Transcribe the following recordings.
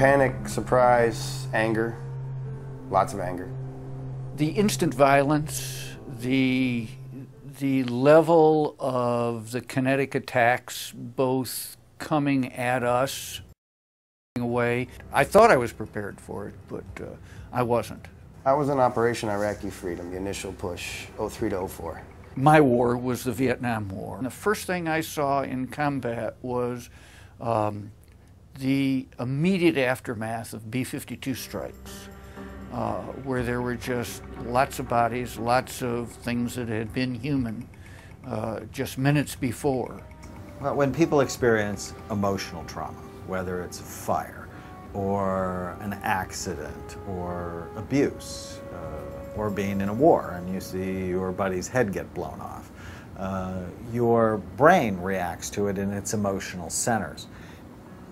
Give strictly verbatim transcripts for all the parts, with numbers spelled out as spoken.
Panic, surprise, anger, lots of anger. The instant violence, the, the level of the kinetic attacks, both coming at us away. I thought I was prepared for it, but uh, I wasn't. I was in Operation Iraqi Freedom, the initial push, oh three to oh four. My war was the Vietnam War. And the first thing I saw in combat was um, the immediate aftermath of B fifty-two strikes, uh, where there were just lots of bodies, lots of things that had been human uh, just minutes before. Well, when people experience emotional trauma, whether it's fire or an accident or abuse uh, or being in a war and you see your buddy's head get blown off, uh, your brain reacts to it in its emotional centers.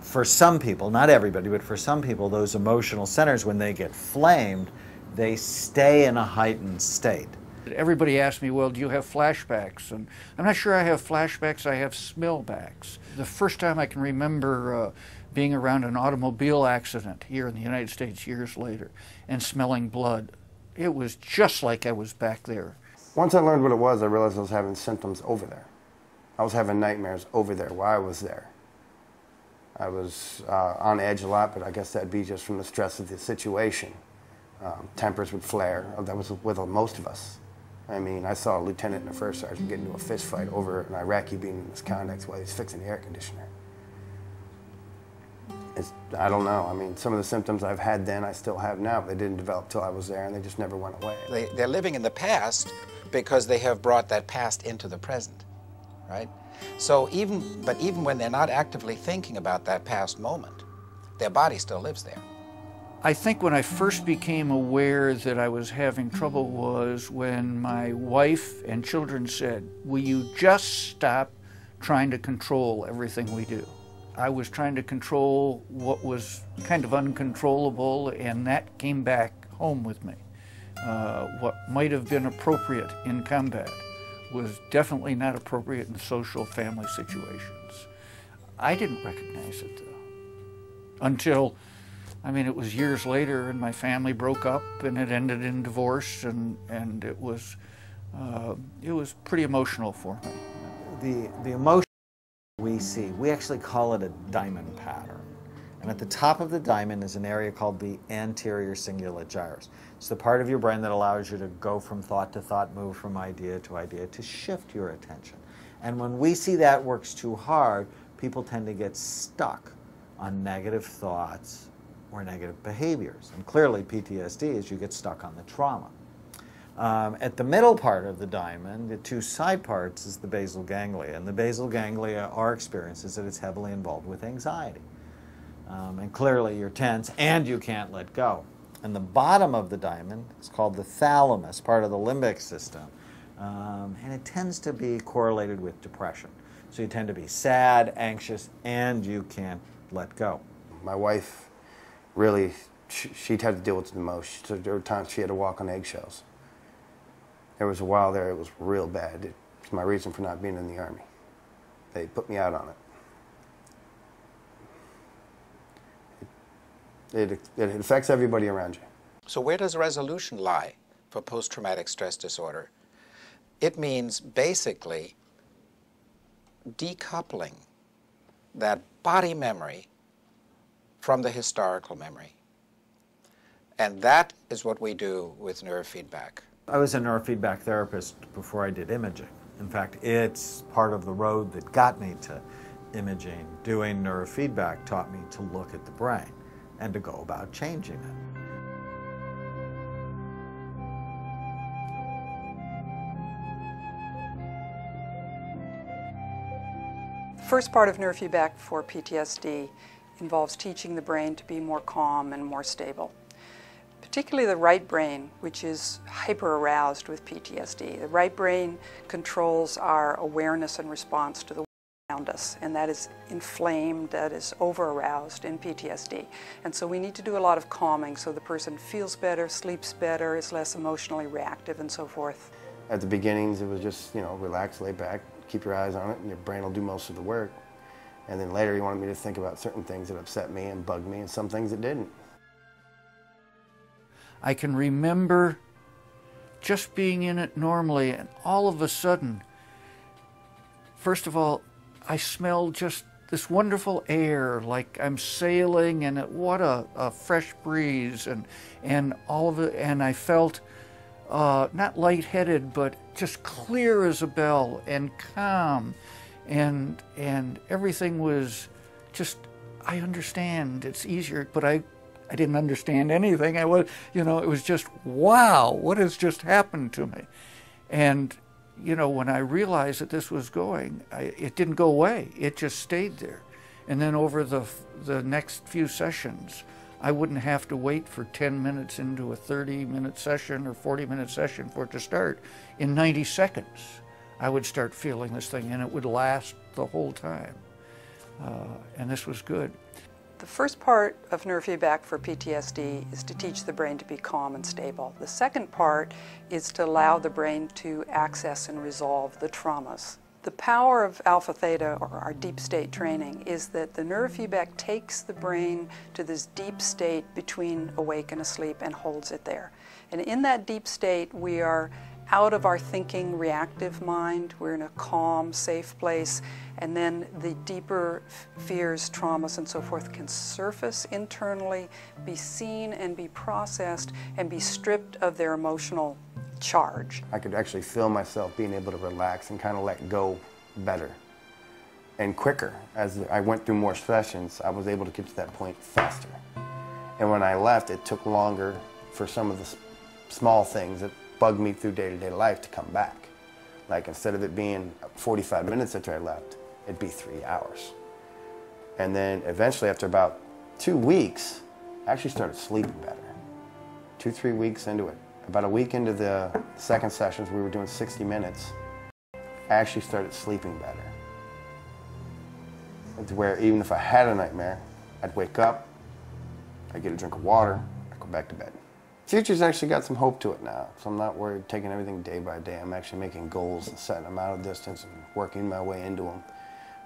For some people, not everybody, but for some people, those emotional centers, when they get flamed, they stay in a heightened state. Everybody asked me, well, do you have flashbacks? And I'm not sure I have flashbacks, I have smellbacks. The first time I can remember uh, being around an automobile accident here in the United States years later and smelling blood, it was just like I was back there. Once I learned what it was, I realized I was having symptoms over there. I was having nightmares over there while I was there. I was uh, on edge a lot, but I guess that'd be just from the stress of the situation. Um, tempers would flare. That was with most of us. I mean, I saw a lieutenant and a first sergeant get into a fist fight over an Iraqi being in misconduct while he's fixing the air conditioner. It's, I don't know. I mean, some of the symptoms I've had then I still have now, but they didn't develop till I was there, and they just never went away. They, they're living in the past because they have brought that past into the present, right? So even, but even when they're not actively thinking about that past moment, their body still lives there. I think when I first became aware that I was having trouble was when my wife and children said, will you just stop trying to control everything we do? I was trying to control what was kind of uncontrollable, and that came back home with me. Uh, what might have been appropriate in combat was definitely not appropriate in social family situations. I didn't recognize it, though, until I mean, it was years later, and my family broke up, and it ended in divorce, and, and it was uh, it was pretty emotional for me. The, the emotion we see, we actually call it a diamond pattern. And at the top of the diamond is an area called the anterior cingulate gyrus. It's the part of your brain that allows you to go from thought to thought, move from idea to idea, to shift your attention. And when we see that works too hard, people tend to get stuck on negative thoughts or negative behaviors. And clearly P T S D is you get stuck on the trauma. Um, at the middle part of the diamond, the two side parts, is the basal ganglia. And the basal ganglia are experiences that it's heavily involved with anxiety. Um, and clearly you're tense and you can't let go. And the bottom of the diamond is called the thalamus, part of the limbic system. Um, and it tends to be correlated with depression. So you tend to be sad, anxious, and you can't let go. My wife really, she, she had to deal with the most. There were times she had to walk on eggshells. There was a while there it was real bad. It was my reason for not being in the Army. They put me out on it. It, it, it affects everybody around you. So where does resolution lie for post-traumatic stress disorder? It means basically decoupling that body memory from the historical memory. And that is what we do with neurofeedback. I was a neurofeedback therapist before I did imaging. In fact, it's part of the road that got me to imaging. Doing neurofeedback taught me to look at the brain and to go about changing it. The first part of neurofeedback for P T S D involves teaching the brain to be more calm and more stable. Particularly the right brain, which is hyper-aroused with P T S D. The right brain controls our awareness and response to the world around us, and that is inflamed, that is over-aroused in P T S D. And so we need to do a lot of calming so the person feels better, sleeps better, is less emotionally reactive, and so forth. At the beginnings, it was just, you know, relax, lay back, keep your eyes on it, and your brain will do most of the work. And then later he wanted me to think about certain things that upset me and bugged me and some things that didn't. I can remember just being in it normally, and all of a sudden, first of all, I smelled just this wonderful air, like I'm sailing, and it, what a, a fresh breeze, and and all of it, and I felt uh, not lightheaded, but just clear as a bell, and calm, and and everything was just, I understand, it's easier, but I, I didn't understand anything. I was, you know, it was just, wow, what has just happened to me? And you know, when I realized that this was going, I, it didn't go away. It just stayed there. And then over the, the next few sessions, I wouldn't have to wait for ten minutes into a thirty minute session or forty minute session for it to start. In ninety seconds, I would start feeling this thing, and it would last the whole time. Uh, and this was good. The first part of neurofeedback for P T S D is to teach the brain to be calm and stable. The second part is to allow the brain to access and resolve the traumas. The power of Alpha Theta, or our deep state training, is that the neurofeedback takes the brain to this deep state between awake and asleep and holds it there. And in that deep state, we are out of our thinking, reactive mind. We're in a calm, safe place, and then the deeper fears, traumas, and so forth can surface internally, be seen and be processed, and be stripped of their emotional charge. I could actually feel myself being able to relax and kind of let go better and quicker. As I went through more sessions, I was able to get to that point faster. And when I left, it took longer for some of the small things that bugged me through day-to-day life to come back. Like, instead of it being forty-five minutes after I left, it'd be three hours. And then eventually, after about two weeks, I actually started sleeping better. Two, three weeks into it. About a week into the second sessions, we were doing sixty minutes, I actually started sleeping better. It's where even if I had a nightmare, I'd wake up, I'd get a drink of water, I'd go back to bed. Future's actually got some hope to it now, so I'm not worried taking everything day by day. I'm actually making goals and setting them out of distance and working my way into them,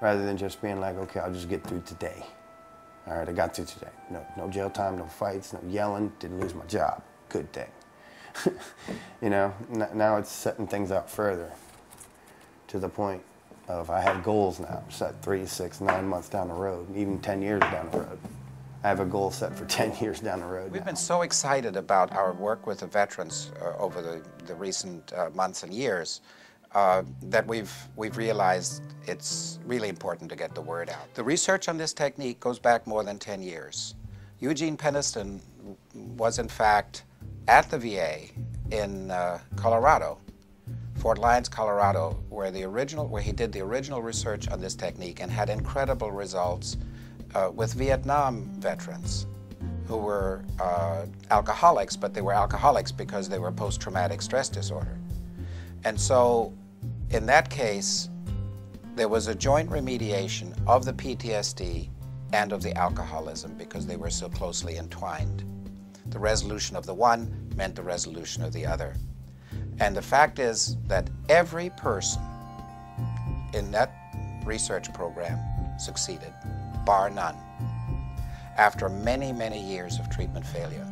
rather than just being like, okay, I'll just get through today. All right, I got through today. No, no jail time, no fights, no yelling, didn't lose my job. Good thing. You know, n now it's setting things out further to the point of I have goals now, set three, six, nine months down the road, even ten years down the road. I have a goal set for ten years down the road. We've now been so excited about our work with the veterans uh, over the, the recent uh, months and years uh, that we've, we've realized it's really important to get the word out. The research on this technique goes back more than ten years. Eugene Peniston was, in fact, at the V A in uh, Colorado, Fort Lyons, Colorado, where, the original, where he did the original research on this technique and had incredible results Uh, with Vietnam veterans who were uh, alcoholics, but they were alcoholics because they were post-traumatic stress disorder. And so in that case, there was a joint remediation of the P T S D and of the alcoholism because they were so closely entwined. The resolution of the one meant the resolution of the other. And the fact is that every person in that research program succeeded, bar none, after many, many years of treatment failure.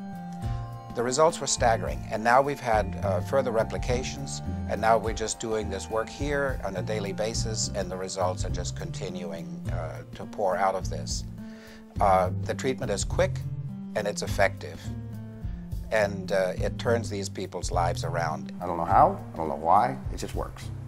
The results were staggering, and now we've had uh, further replications, and now we're just doing this work here on a daily basis, and the results are just continuing uh, to pour out of this. Uh, the treatment is quick, and it's effective, and uh, it turns these people's lives around. I don't know how, I don't know why, it just works.